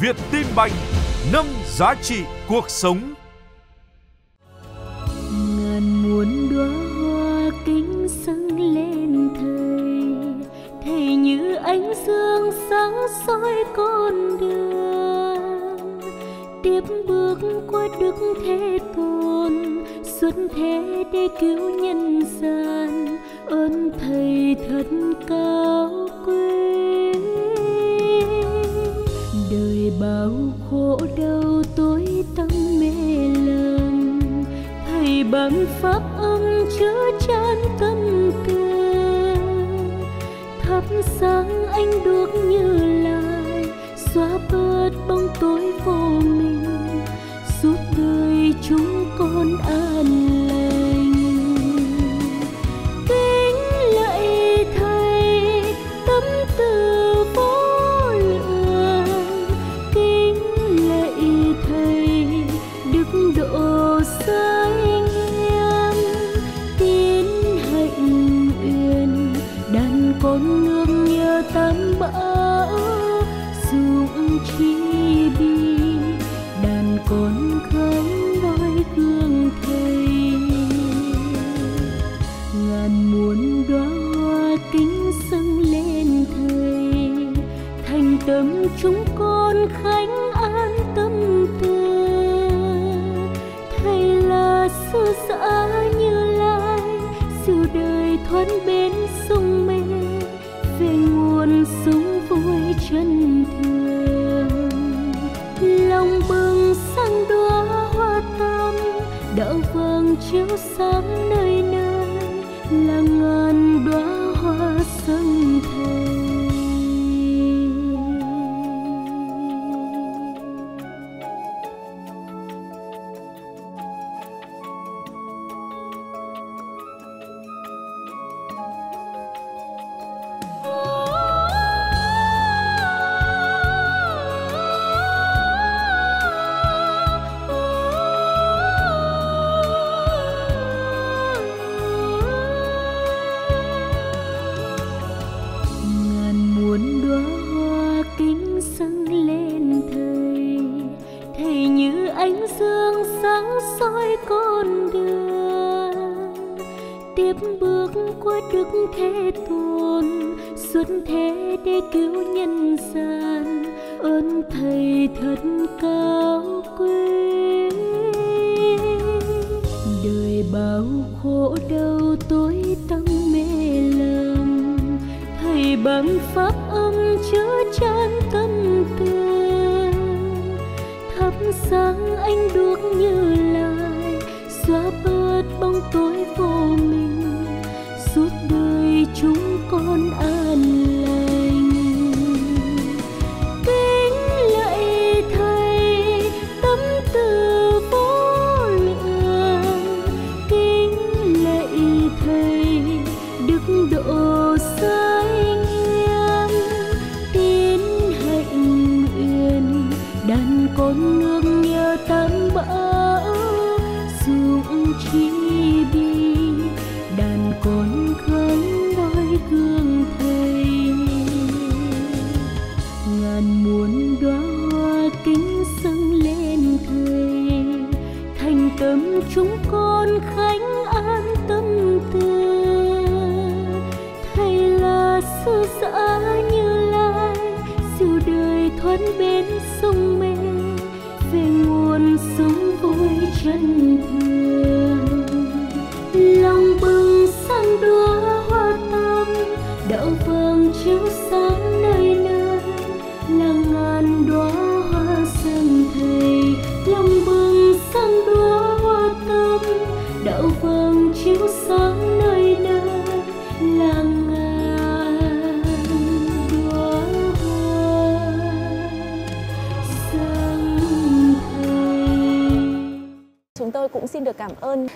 VietinBank nâng giá trị cuộc sống. Ngàn muôn đóa hoa kính dâng lên thầy như ánh dương sáng soi con đường, tiếp bước qua đức thế tôn xuất thế để cứu nhân gian, ơn thầy thật cao quý. Đời bao khổ đau tối tăm mê lầm, thầy bằng pháp âm chứa chan tâm tư, thắp sáng anh đuốc như lai, xóa bớt bóng tối vô minh, giúp đời chúng con an lành. Kính lạy thầy tâm từ vô lượng, kính lạy thầy đức độ sai em, tín hạnh uyên đàn con nương nhờ tam bảo dụng chi bi, đàn con khấn đôi gương thầy. Ngàn muôn đóa hoa kính dâng lên thầy, thành tâm chúng con khánh an tâm tư, thầy là sư giả Như Lai, dìu đời thoát bến sông mê, về nguồn sống vui chân thường. Lòng bừng sang đóa hoa tam, đạo vàng chiếu sáng nơi nơi, là ngàn đóa hoa dâng thầy.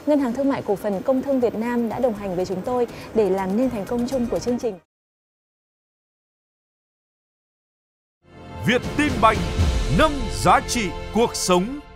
Ngân hàng Thương mại Cổ phần Công thương Việt Nam đã đồng hành với chúng tôi để làm nên thành công chung của chương trình. VietinBank nâng giá trị cuộc sống.